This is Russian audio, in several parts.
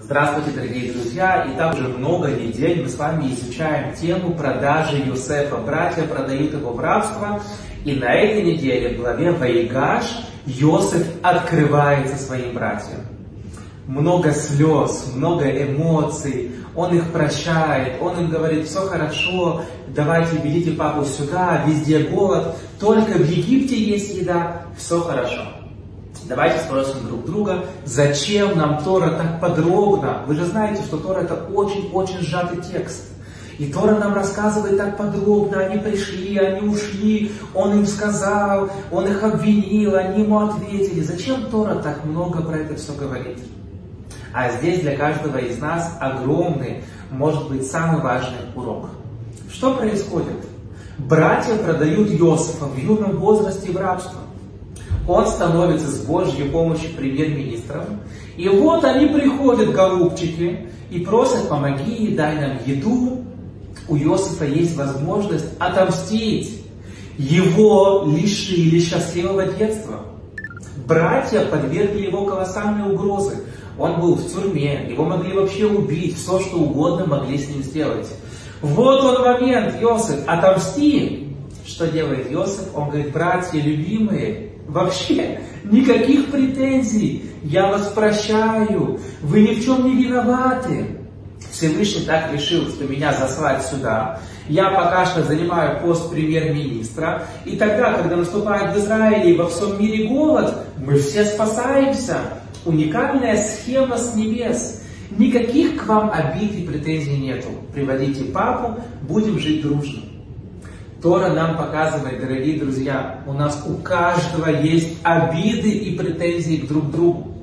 Здравствуйте, дорогие друзья! И также много недель мы с вами изучаем тему продажи Йосефа. Братья продают его в рабство. И на этой неделе в главе Вайгаш Йосеф открывается своим братьям. Много слез, много эмоций, он их прощает, он им говорит: все хорошо, давайте ведите папу сюда, везде голод, только в Египте есть еда, все хорошо. Давайте спросим друг друга, зачем нам Тора так подробно? Вы же знаете, что Тора — это очень-очень сжатый текст. И Тора нам рассказывает так подробно: они пришли, они ушли, он им сказал, он их обвинил, они ему ответили. Зачем Тора так много про это все говорит? А здесь для каждого из нас огромный, может быть, самый важный урок. Что происходит? Братья продают Йосефа в юном возрасте в рабство. Он становится с Божьей помощью премьер-министром. И вот они приходят, голубчики, и просят: помоги, дай нам еду. У Йосефа есть возможность отомстить. Его лишили счастливого детства. Братья подвергли его колоссальной угрозе. Он был в тюрьме, его могли вообще убить, все что угодно могли с ним сделать. Вот он момент, Йосеф, отомсти. Что делает Йосеф? Он говорит: братья любимые, вообще никаких претензий, я вас прощаю, вы ни в чем не виноваты. Всевышний так решил, что меня заслать сюда. Я пока что занимаю пост премьер-министра. И тогда, когда наступает в Израиле и во всем мире голод, мы все спасаемся. Уникальная схема с небес. Никаких к вам обид и претензий нету. Приводите папу, будем жить дружно. Тора нам показывает, дорогие друзья, у нас у каждого есть обиды и претензии друг к другу.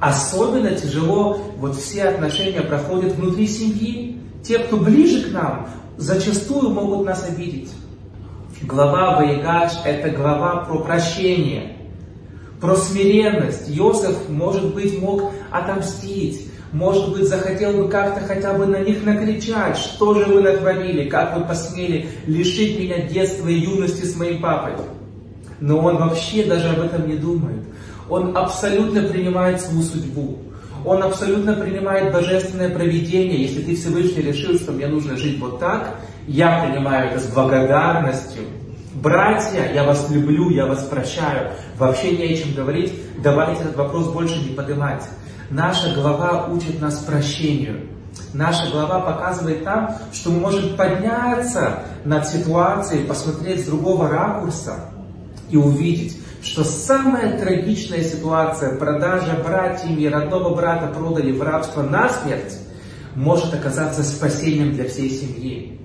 Особенно тяжело вот все отношения проходят внутри семьи. Те, кто ближе к нам, зачастую могут нас обидеть. Глава Вайгаш – это глава про прощение, про смиренность. Йосеф, может быть, мог отомстить, может быть, захотел бы как-то хотя бы на них накричать: что же вы натворили, как вы посмели лишить меня детства и юности с моим папой. Но он вообще даже об этом не думает. Он абсолютно принимает свою судьбу. Он абсолютно принимает божественное провидение. Если ты, Всевышний, решил, что мне нужно жить вот так, я принимаю это с благодарностью. Братья, я вас люблю, я вас прощаю. Вообще не о чем говорить, давайте этот вопрос больше не поднимать. Наша глава учит нас прощению. Наша глава показывает нам, что мы можем подняться над ситуацией, посмотреть с другого ракурса и увидеть, что самая трагичная ситуация — продажа братьями, родного брата продали в рабство насмерть — может оказаться спасением для всей семьи.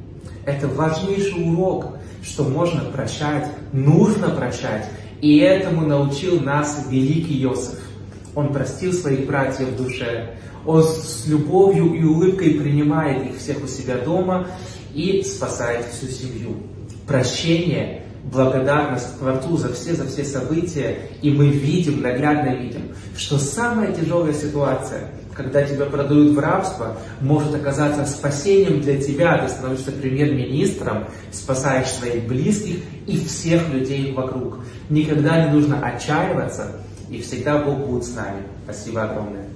Это важнейший урок, что можно прощать, нужно прощать. И этому научил нас великий Йосеф. Он простил своих братьев в душе, он с любовью и улыбкой принимает их всех у себя дома и спасает всю семью. Прощение, благодарность Творцу за все события, и мы видим, наглядно видим, что самая тяжелая ситуация, когда тебя продают в рабство, может оказаться спасением для тебя. Ты становишься премьер-министром, спасаешь своих близких и всех людей вокруг. Никогда не нужно отчаиваться, и всегда Бог будет с нами. Спасибо огромное.